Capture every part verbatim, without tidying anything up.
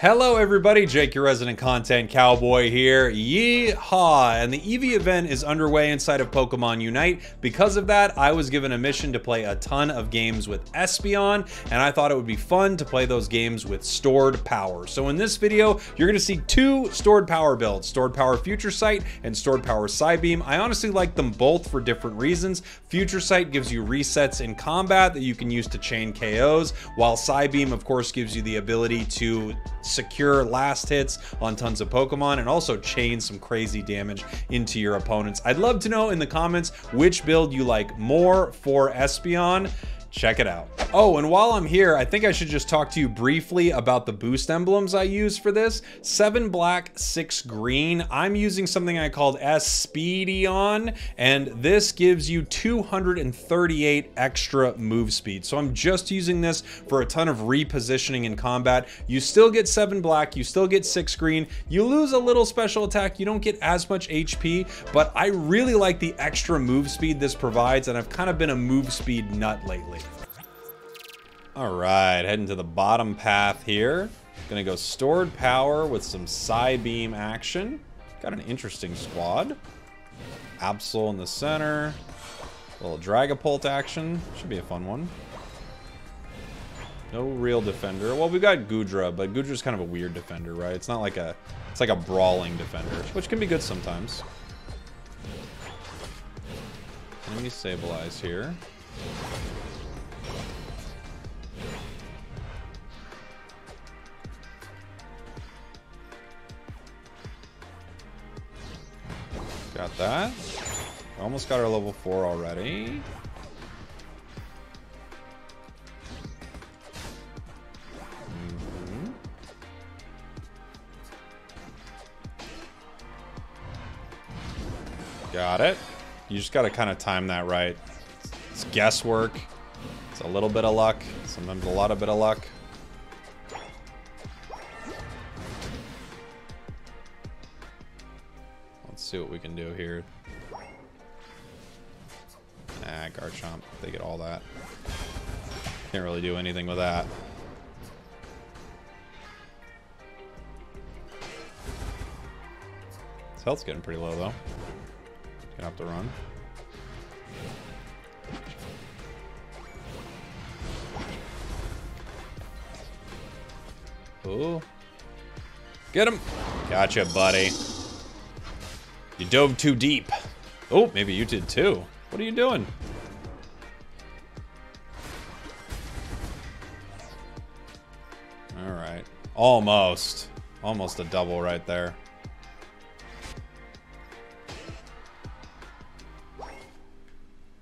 Hello everybody, Jake, your resident content cowboy here. Yeehaw! And the Eevee event is underway inside of Pokemon Unite. Because of that, I was given a mission to play a ton of games with Espeon, and I thought it would be fun to play those games with Stored Power. So in this video, you're going to see two Stored Power builds, Stored Power Future Sight and Stored Power Psybeam. I honestly like them both for different reasons. Future Sight gives you resets in combat that you can use to chain K Os, while Psybeam, of course, gives you the ability to secure last hits on tons of Pokemon and also chain some crazy damage into your opponents. I'd love to know in the comments which build you like more for Espeon. Check it out. Oh, and while I'm here, I think I should just talk to you briefly about the boost emblems I use for this. Seven black, six green. I'm using something I called Speedion, and this gives you two hundred thirty-eight extra move speed. So I'm just using this for a ton of repositioning in combat. You still get seven black, you still get six green. You lose a little special attack, you don't get as much H P, but I really like the extra move speed this provides, and I've kind of been a move speed nut lately. All right, heading to the bottom path here. Gonna go Stored Power with some Psybeam action. Got an interesting squad. Absol in the center. A little Dragapult action. Should be a fun one. No real defender. Well, we've got Goodra, but Goodra's kind of a weird defender, right? It's not like a, it's like a brawling defender, which can be good sometimes. Enemy Sableye here. Got that. We almost got our level four already. Mm-hmm. Got it. You just got to kind of time that right. It's guesswork. It's a little bit of luck. Sometimes a lot of bit of luck. See what we can do here. Ah, Garchomp. They get all that. Can't really do anything with that. His health's getting pretty low, though. Gonna have to run. Ooh. Get him! Gotcha, buddy. You dove too deep. Oh, maybe you did too. What are you doing? All right, almost. Almost a double right there.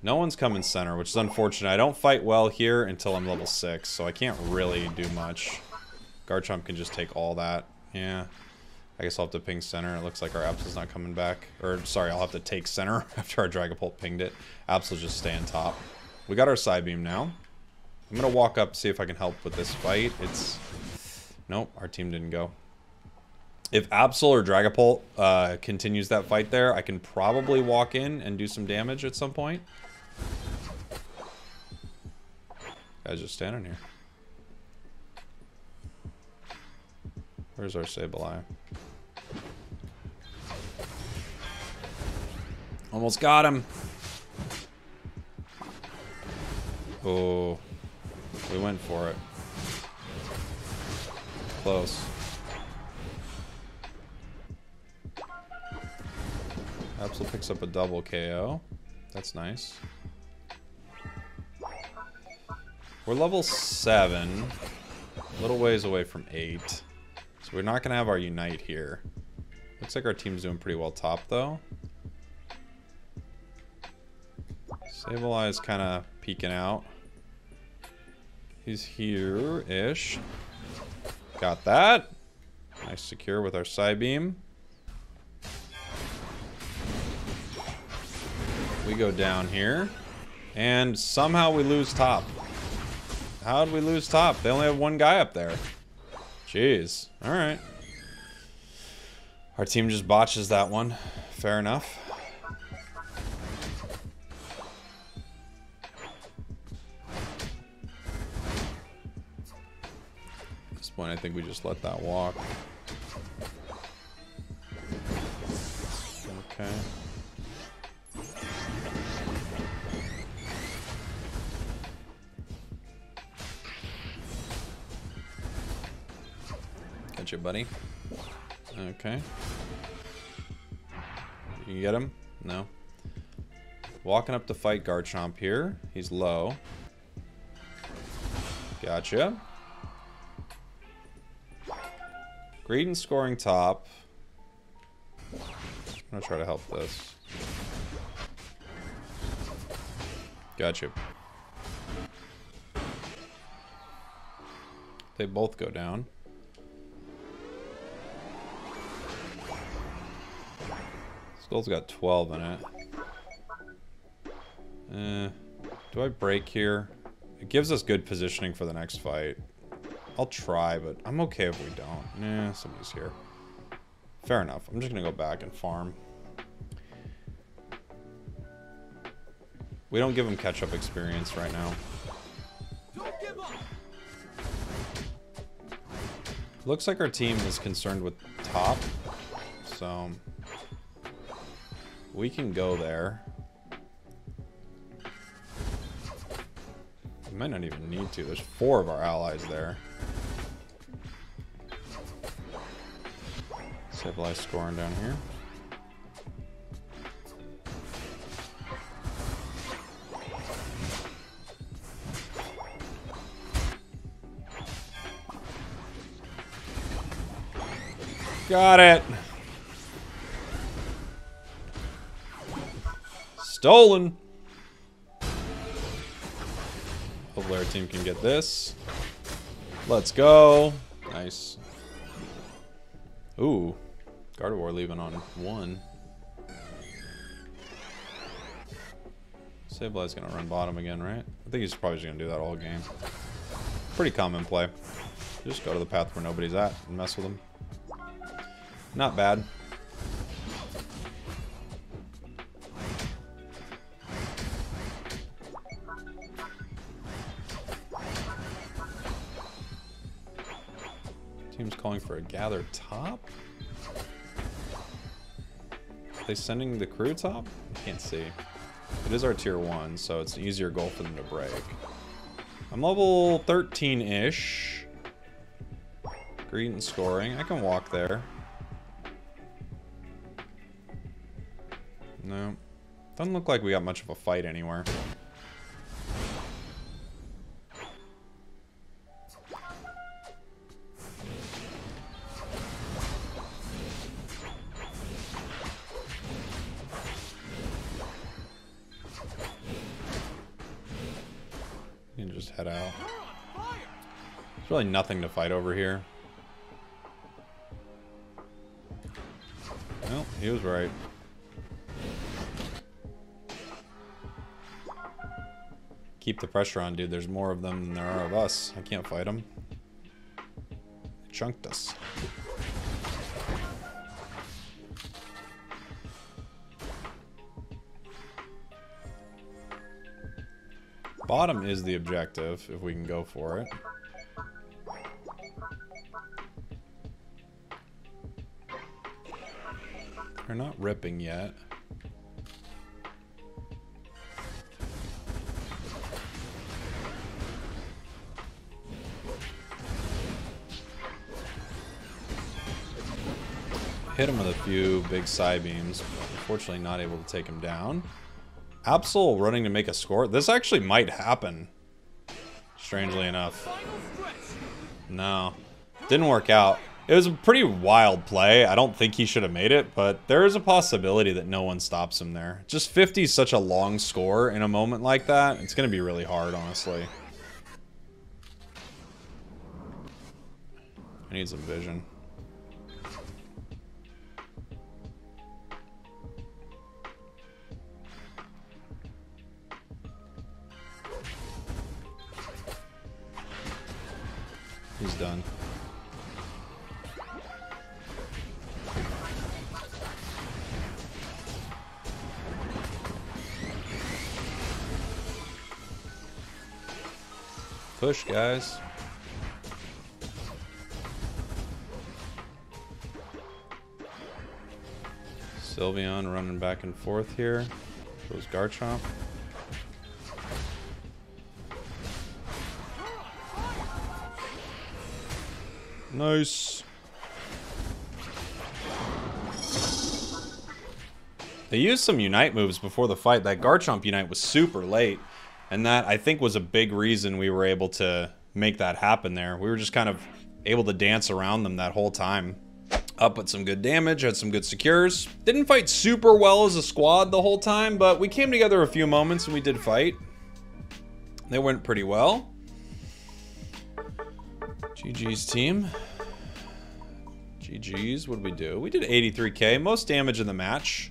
No one's coming center, which is unfortunate. I don't fight well here until I'm level six, so I can't really do much. Garchomp can just take all that, yeah. I guess I'll have to ping center. It looks like our Absol's not coming back. Or, sorry, I'll have to take center after our Dragapult pinged it. Absol's just staying top. We got our Psybeam now. I'm going to walk up, see if I can help with this fight. It's... Nope, our team didn't go. If Absol or Dragapult uh, continues that fight there, I can probably walk in and do some damage at some point. Guys just standing here. Where's our Sableye? Almost got him. Oh, we went for it. Close. Absol picks up a double K O. That's nice. We're level seven, a little ways away from eight. So we're not gonna have our Unite here. Looks like our team's doing pretty well top though. Sableye's kind of peeking out. He's here-ish. Got that. Nice secure with our Psybeam. We go down here. And somehow we lose top. How did we lose top? They only have one guy up there. Jeez. All right. Our team just botches that one. Fair enough. point, I think we just let that walk. Okay. Gotcha, buddy. Okay. You can get him? No. Walking up to fight Garchomp here. He's low. Gotcha. Greedent scoring top. I'm gonna try to help this. Gotcha. They both go down. Skull's got twelve in it. Eh, do I break here? It gives us good positioning for the next fight. I'll try, but I'm okay if we don't. Nah, somebody's here. Fair enough. I'm just gonna go back and farm. We don't give him catch-up experience right now. Don't give up. Looks like our team is concerned with top, so we can go there. We might not even need to. There's four of our allies there. Sableye scoring down here. Got it! Stolen! Hopefully our team can get this. Let's go. Nice. Ooh. Gardevoir leaving on one. Sableye's gonna run bottom again, right? I think he's probably just gonna do that all game. Pretty common play. Just go to the path where nobody's at and mess with them. Not bad. Team's calling for a gather top? Are they sending the crew top? I can't see. It is our tier one, so it's an easier goal for them to break. I'm level thirteen-ish. Greedent scoring. I can walk there. No. Doesn't look like we got much of a fight anywhere. There's really nothing to fight over here. Well, he was right. Keep the pressure on, dude. There's more of them than there are of us. I can't fight them. They chunked us. Bottom is the objective, if we can go for it. They're not ripping yet. Hit him with a few big Psybeams. Unfortunately, not able to take him down. Absol running to make a score. This actually might happen. Strangely enough. No. Didn't work out. It was a pretty wild play. I don't think he should have made it, but there is a possibility that no one stops him there. Just fifty is such a long score in a moment like that. It's going to be really hard, honestly. I need some vision. He's done. Push, guys. Sylveon running back and forth here. Goes Garchomp. Nice. They used some Unite moves before the fight. That Garchomp Unite was super late, and that, I think, was a big reason we were able to make that happen there. We were just kind of able to dance around them that whole time. Up with some good damage, had some good secures. Didn't fight super well as a squad the whole time, but we came together a few moments and we did fight. They went pretty well. G G's team. G G's, what did we do? We did eighty-three K, most damage in the match.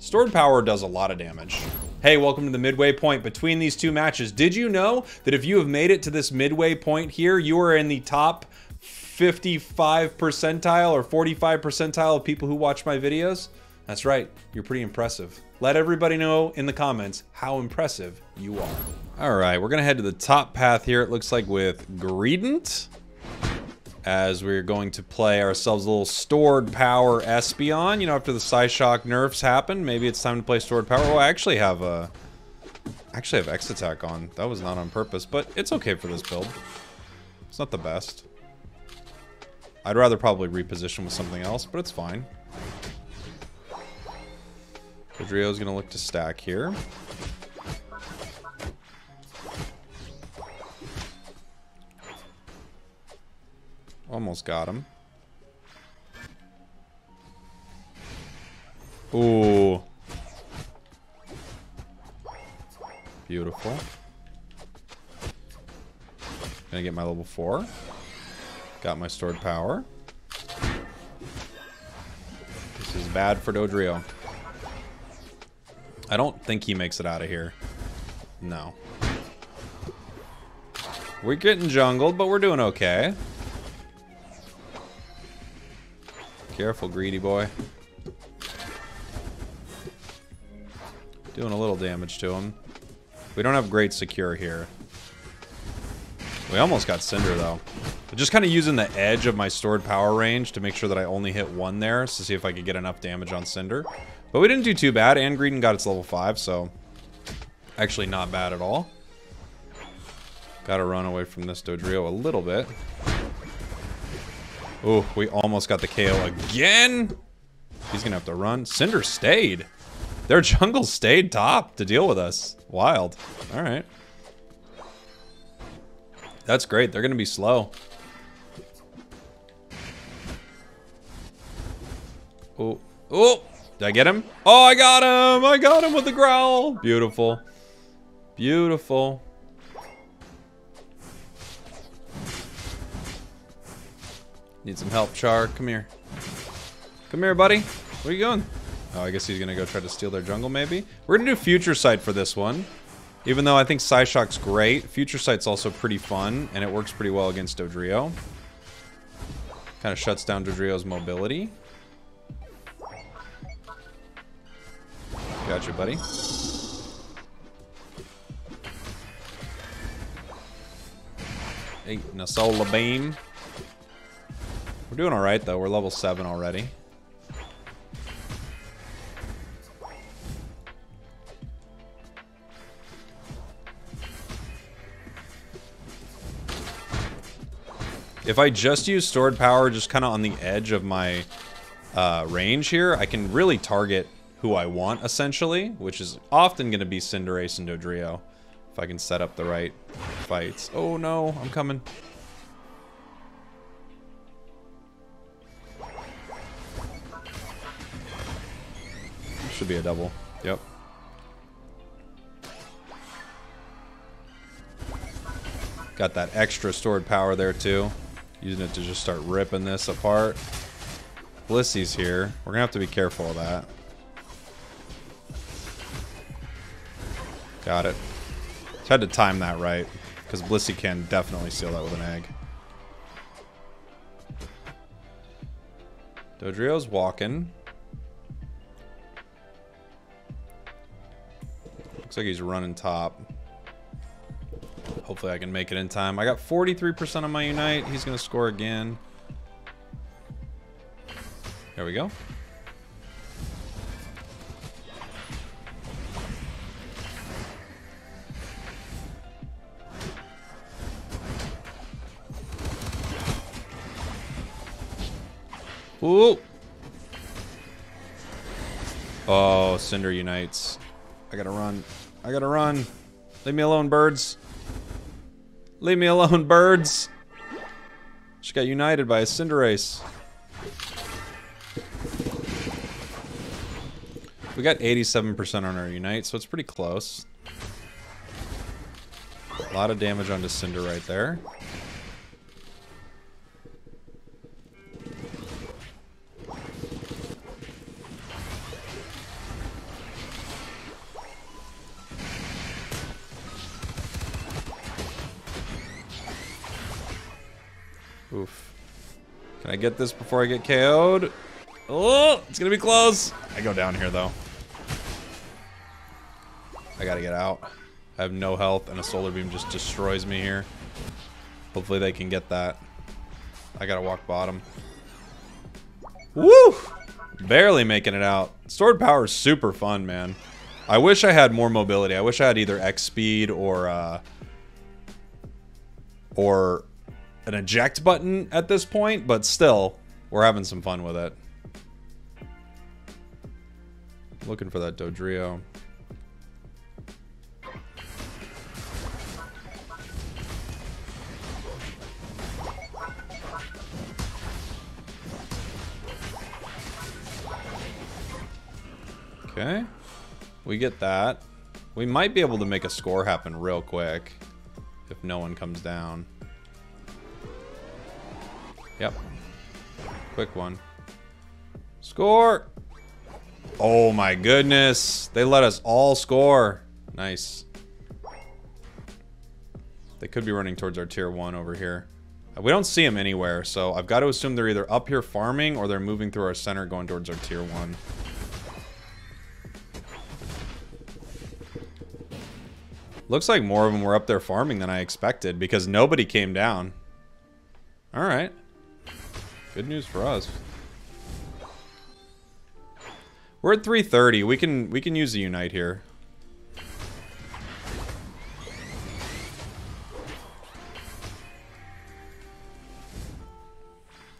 Stored Power does a lot of damage. Hey, welcome to the midway point between these two matches. Did you know that if you have made it to this midway point here, you are in the top fifty-five percentile or forty-five percentile of people who watch my videos? That's right, you're pretty impressive. Let everybody know in the comments how impressive you are. All right, we're gonna head to the top path here, it looks like, with Greedent, as we're going to play ourselves a little Stored Power Espeon. You know, after the Psyshock nerfs happen, maybe it's time to play Stored Power. Oh, I actually have a, actually have X Attack on. That was not on purpose, but it's okay for this build. It's not the best. I'd rather probably reposition with something else, but it's fine. Dodrio's gonna look to stack here. Almost got him. Ooh. Beautiful. Gonna get my level four. Got my Stored Power. This is bad for Dodrio. I don't think he makes it out of here. No. We're getting jungled, but we're doing okay. Careful, greedy boy. Doing a little damage to him. We don't have great secure here. We almost got Cinder, though. But just kind of using the edge of my Stored Power range to make sure that I only hit one there, to see if I could get enough damage on Cinder. But we didn't do too bad, and Greedent got its level five, so actually not bad at all. Gotta run away from this Dodrio a little bit. Ooh, we almost got the K O again. He's gonna have to run. Cinder stayed. Their jungle stayed top to deal with us. Wild. All right. That's great. They're gonna be slow. Oh, oh, did I get him? Oh, I got him. I got him with the growl. Beautiful. Beautiful. Need some help, Char. Come here. Come here, buddy. Where are you going? Oh, I guess he's going to go try to steal their jungle, maybe. We're going to do Future Sight for this one. Even though I think Psyshock's great, Future Sight's also pretty fun, and it works pretty well against Dodrio. Kind of shuts down Dodrio's mobility. Gotcha, buddy. Hey, Nasola Beam. We're doing all right, though. We're level seven already. If I just use Stored Power just kind of on the edge of my uh, range here, I can really target who I want, essentially, which is often going to be Cinderace and Dodrio, if I can set up the right fights. Oh, no. I'm coming. Should be a double. Yep. Got that extra Stored Power there too. Using it to just start ripping this apart. Blissey's here. We're gonna have to be careful of that. Got it. Just had to time that right, because Blissey can definitely seal that with an egg. Dodrio's walking. Looks like he's running top. Hopefully I can make it in time. I got forty-three percent on my Unite. He's going to score again. There we go. Ooh. Oh, Cinder unites. I gotta run. I gotta run. Leave me alone, birds. Leave me alone, birds. She got united by a Cinderace. We got eighty-seven percent on our unite, so it's pretty close. A lot of damage onto Cinder right there. Oof. Can I get this before I get K O'd? Oh, it's gonna be close. I go down here though. I gotta get out. I have no health and a solar beam just destroys me here. Hopefully they can get that. I gotta walk bottom. Woo! Barely making it out. Stored power is super fun, man. I wish I had more mobility. I wish I had either X speed or uh, or an eject button at this point, but still, we're having some fun with it. Looking for that Dodrio. Okay, we get that. We might be able to make a score happen real quick if no one comes down. Yep. Quick one. Score! Oh my goodness. They let us all score. Nice. They could be running towards our tier one over here. We don't see them anywhere, so I've got to assume they're either up here farming or they're moving through our center going towards our tier one. Looks like more of them were up there farming than I expected because nobody came down. All right. Good news for us. We're at three thirty. We can we can use the Unite here.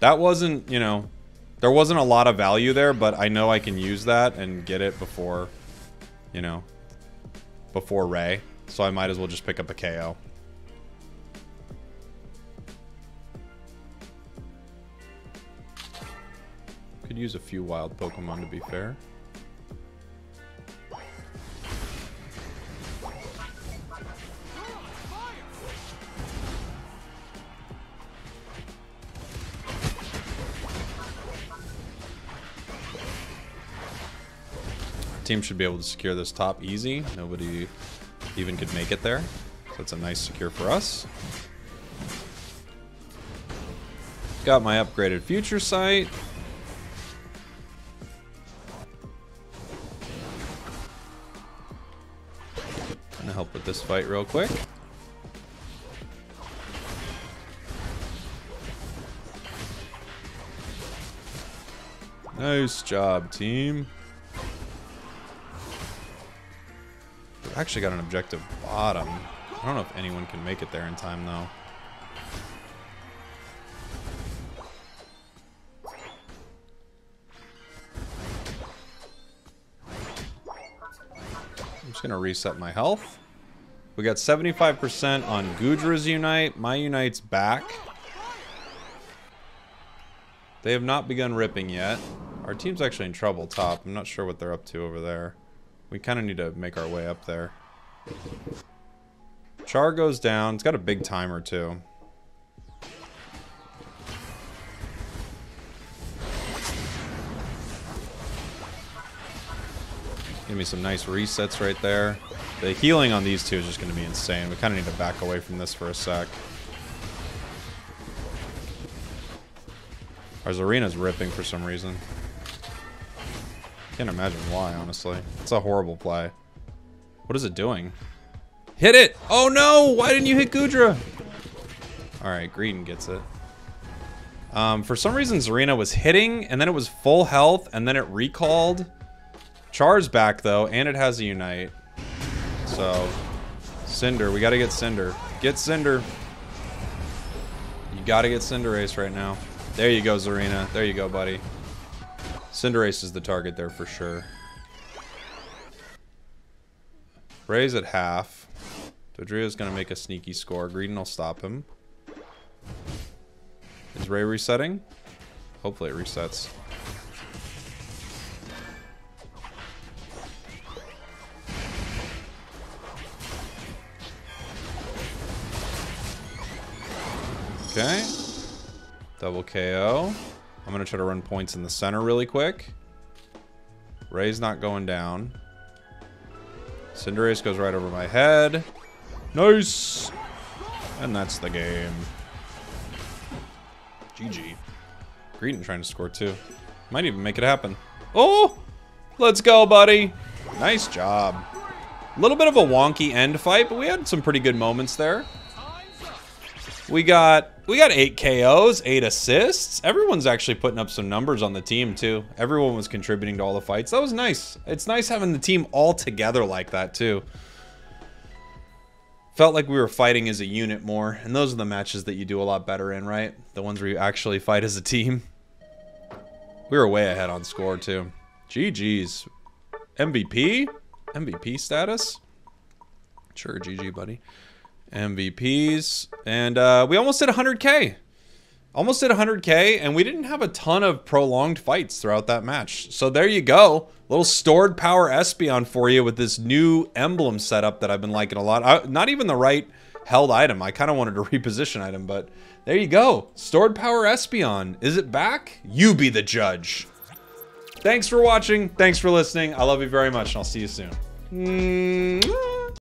That wasn't, you know, there wasn't a lot of value there, but I know I can use that and get it before, you know, before Ray. So I might as well just pick up a K O. Could use a few wild Pokemon to be fair. Team should be able to secure this top easy. Nobody even could make it there. So that's a nice secure for us. Got my upgraded Future Sight. Help with this fight real quick. Nice job, team. We've actually got an objective bottom. I don't know if anyone can make it there in time, though. I'm just gonna reset my health. We got seventy-five percent on Goodra's Unite. My Unite's back. They have not begun ripping yet. Our team's actually in trouble top. I'm not sure what they're up to over there. We kind of need to make our way up there. Char goes down. It's got a big timer too. Give me some nice resets right there. The healing on these two is just going to be insane. We kind of need to back away from this for a sec. Our Zarina's ripping for some reason. Can't imagine why, honestly. It's a horrible play. What is it doing? Hit it! Oh no! Why didn't you hit Goodra? Alright, Greedent gets it. Um, for some reason, Zarina was hitting, and then it was full health, and then it recalled. Char's back, though, and it has a Unite. So, Cinder, we gotta get Cinder. Get Cinder. You gotta get Cinderace right now. There you go, Zarina. There you go, buddy. Cinderace is the target there for sure. Raise at half. Dodrio's gonna make a sneaky score. Greedent will stop him. Is Ray resetting? Hopefully it resets. Okay. Double K O. I'm gonna try to run points in the center really quick. Ray's not going down. Cinderace goes right over my head. Nice! And that's the game. G G. Greedent trying to score too. Might even make it happen. Oh! Let's go, buddy! Nice job. A little bit of a wonky end fight, but we had some pretty good moments there. We got we got eight K Os, eight assists. Everyone's actually putting up some numbers on the team too. Everyone was contributing to all the fights. That was nice. It's nice having the team all together like that too. Felt like we were fighting as a unit more, and those are the matches that you do a lot better in, right? The ones where you actually fight as a team. We were way ahead on score too. G G's. M V P? M V P status? Sure, G G, buddy. M V Ps, and uh, we almost did one hundred K. Almost did one hundred K, and we didn't have a ton of prolonged fights throughout that match. So there you go. Little Stored Power Espeon for you with this new emblem setup that I've been liking a lot. I, not even the right held item. I kind of wanted to reposition item, but there you go. Stored Power Espeon. Is it back? You be the judge. Thanks for watching. Thanks for listening. I love you very much, and I'll see you soon. Mm-hmm.